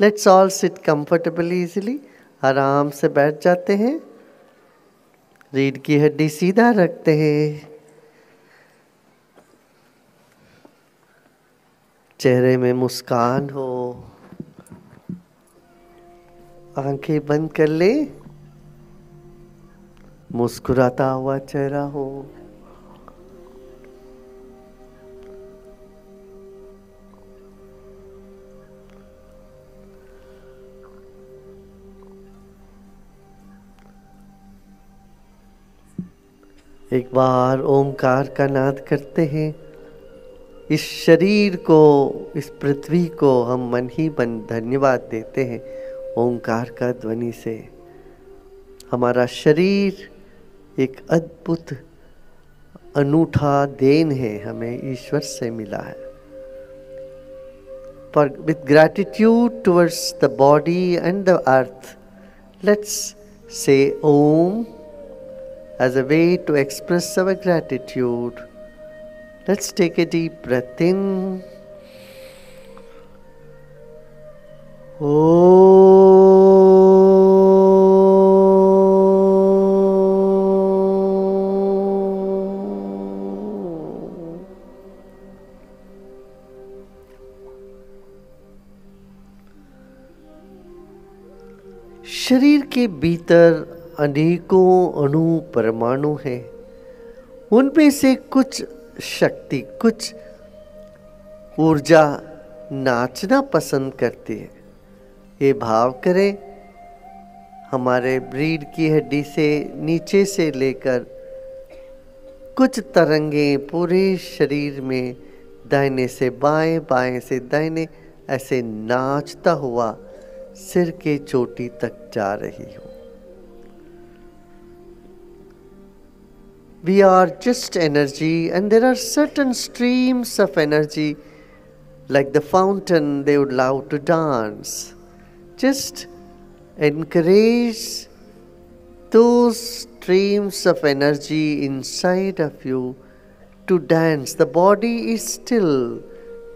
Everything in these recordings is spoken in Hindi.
Let's all sit comfortably easily, आराम से बैठ जाते हैं। रीढ़ की हड्डी सीधा रखते हैं, चेहरे में मुस्कान हो, आंखें बंद कर ले, मुस्कुराता हुआ चेहरा हो। एक बार ओमकार का नाद करते हैं। इस शरीर को, इस पृथ्वी को हम मन ही मन धन्यवाद देते हैं। ओंकार का ध्वनि से हमारा शरीर एक अद्भुत अनूठा देन है, हमें ईश्वर से मिला है। पर with gratitude towards the body and the earth, let's say Om as a way to express our gratitude. Let's take a deep breath in. Oh. शरीर के भीतर अनेकों अणु परमाणु हैं, उनमें से कुछ शक्ति, कुछ ऊर्जा नाचना पसंद करती है। ये भाव करें, हमारे ब्रीड की हड्डी से नीचे से लेकर कुछ तरंगें पूरे शरीर में दाहिने से बाएं, बाएं से दाहिने ऐसे नाचता हुआ सिर के चोटी तक जा रही हो। We are just energy, and there are certain streams of energy, like the fountain, they would love to dance. Just encourage those streams of energy inside of you to dance. The body is still,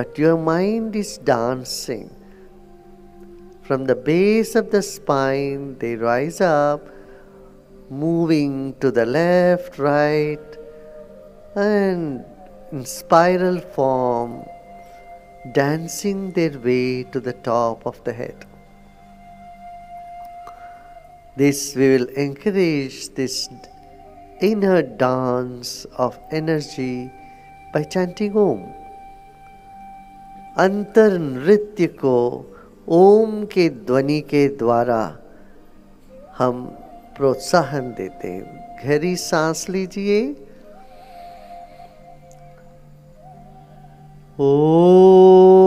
but your mind is dancing. From the base of the spine, they rise up, moving to the left, right, and in spiral form, dancing their way to the top of the head. This we will encourage this inner dance of energy by chanting Om. Antar nritya ko Om ke ध्वनि के द्वारा हम प्रोत्साहन देते हैं। गहरी सांस लीजिए। ओ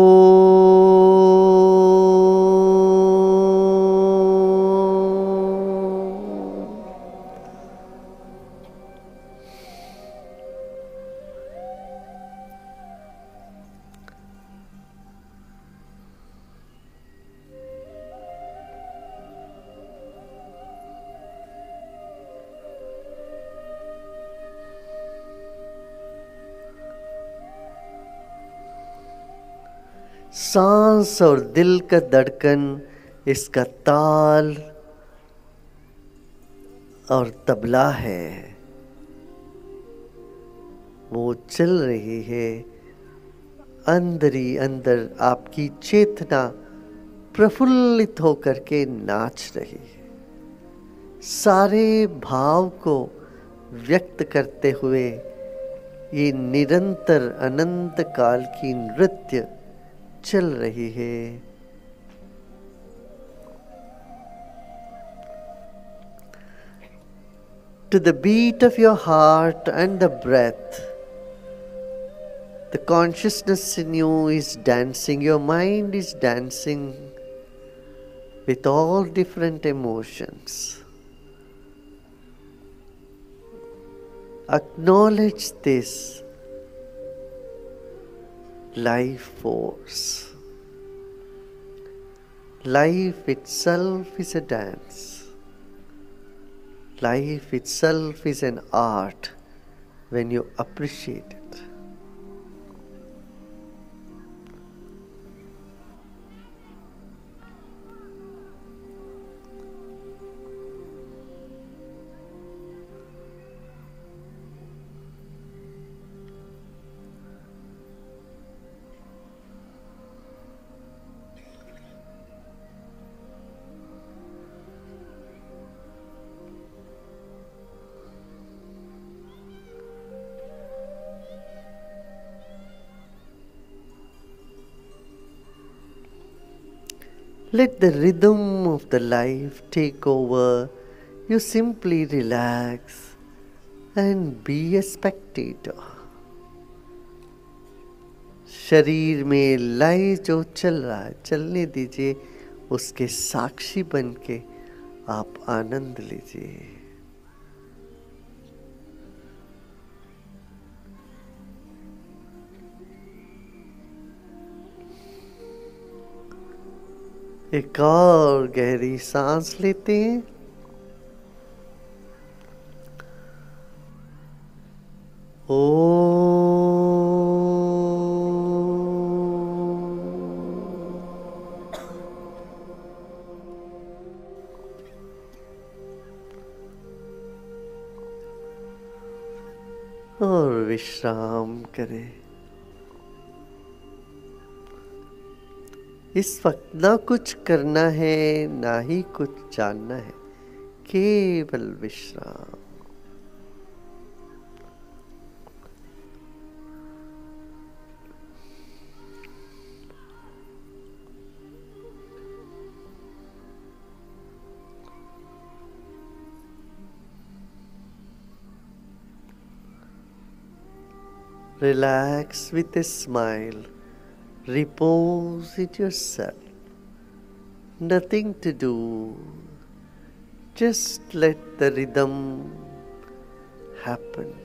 सांस और दिल का धड़कन, इसका ताल और तबला है, वो चल रही है। अंदर ही अंदर आपकी चेतना प्रफुल्लित होकर के नाच रही है। सारे भाव को व्यक्त करते हुए ये निरंतर अनंत काल की नृत्य चल रही है। To the beat of your heart and the breath, the consciousness in you is dancing, your mind is dancing with all different emotions. Acknowledge this life force. Life itself is a dance. Life itself is an art when you appreciate it. Let the rhythm of the life take over. You simply relax and be a spectator. शरीर में लय जो चल रहा है चलने दीजिए, उसके साक्षी बन के आप आनंद लीजिए. एक और गहरी सांस लेते हैं और विश्राम करें. इस वक्त ना कुछ करना है ना ही कुछ जानना है, केवल विश्राम. Relax with a smile. Repose it yourself. Nothing to do. Just let the rhythm happen.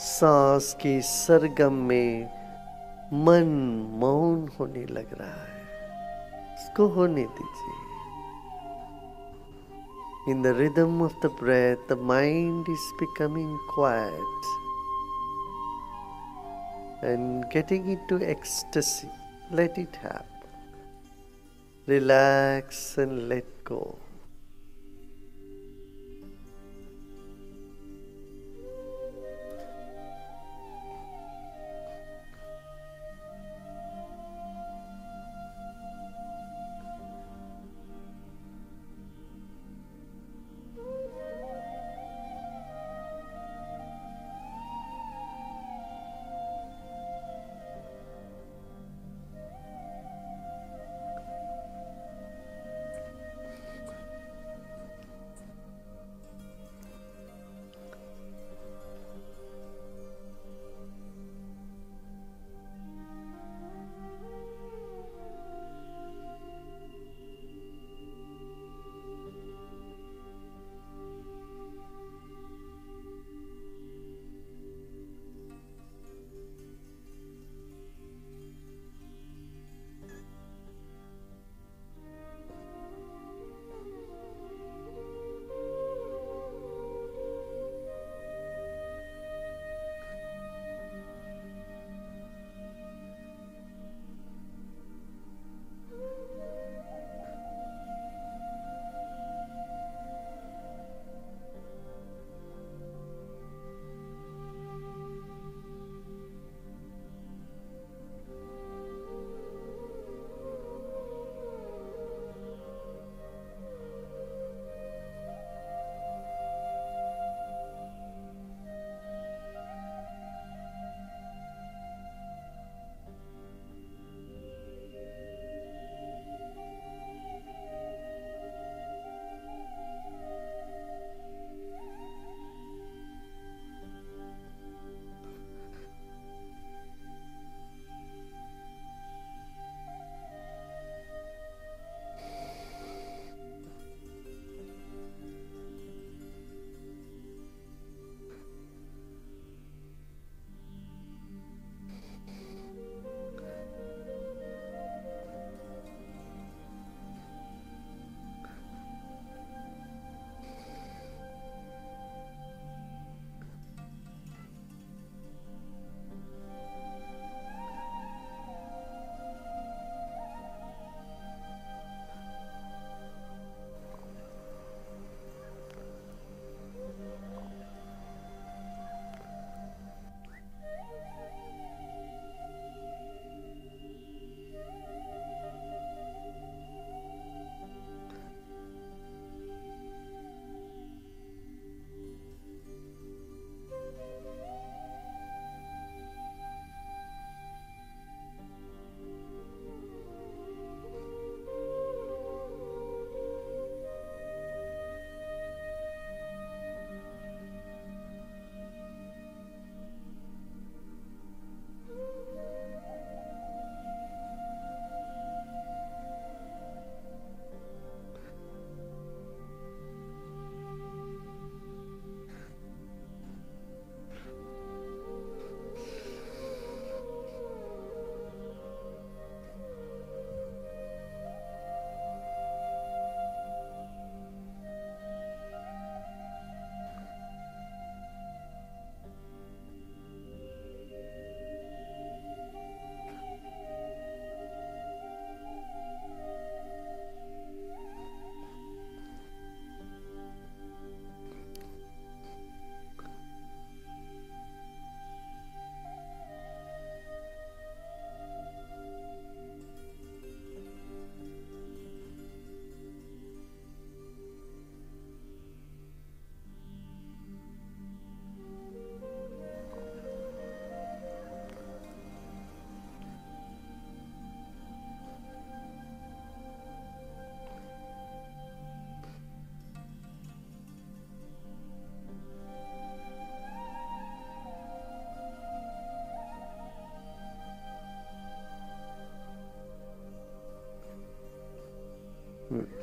सांस की सरगम में मन मौन होने लग रहा है, उसको होने दीजिए. In the rhythm of the breath, the mind is becoming quiet and getting into ecstasy. Let it happen. Relax and let go.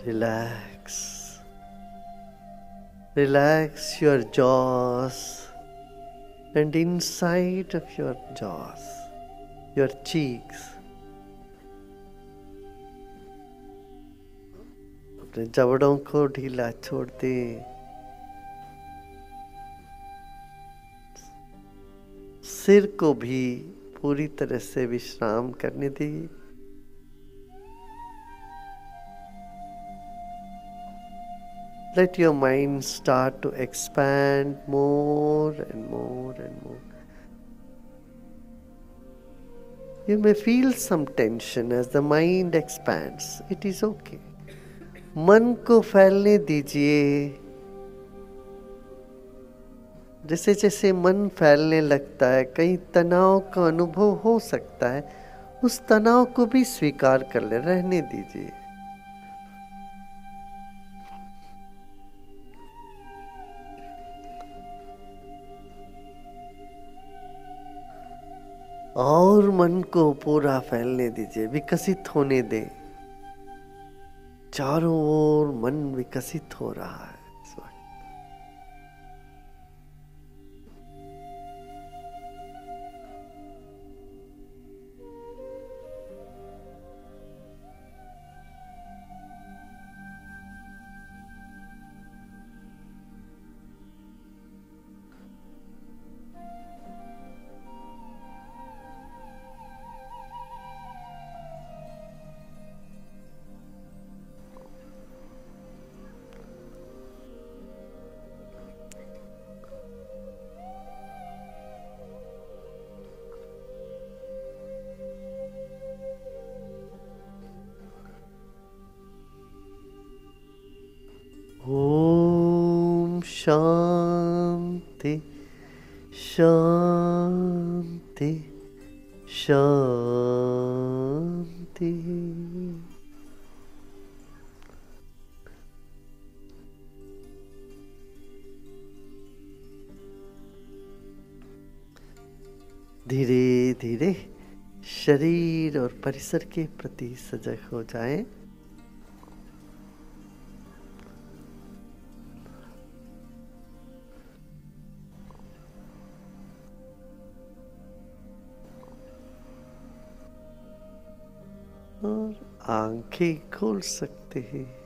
Relax. Relax your jaws and inside of your jaws, your cheeks. अपने जबड़ों को ढीला छोड़ दे. सिर को भी पूरी तरह से विश्राम करने दी. Let your mind start to expand more and more and more. You may feel some tension as the mind expands. It is okay. मन को फैलने दीजिए. जैसे जैसे मन फैलने लगता है, कहीं तनाव का अनुभव हो सकता है, उस तनाव को भी स्वीकार कर ले, रहने दीजिए. और मन को पूरा फैलने दीजिए, विकसित होने दें. चारों ओर मन विकसित हो रहा है. Om Shanti, Shanti, Shanti. धीरे धीरे शरीर और परिसर के प्रति सजग हो जाएं. आंखें खोल सकते हैं.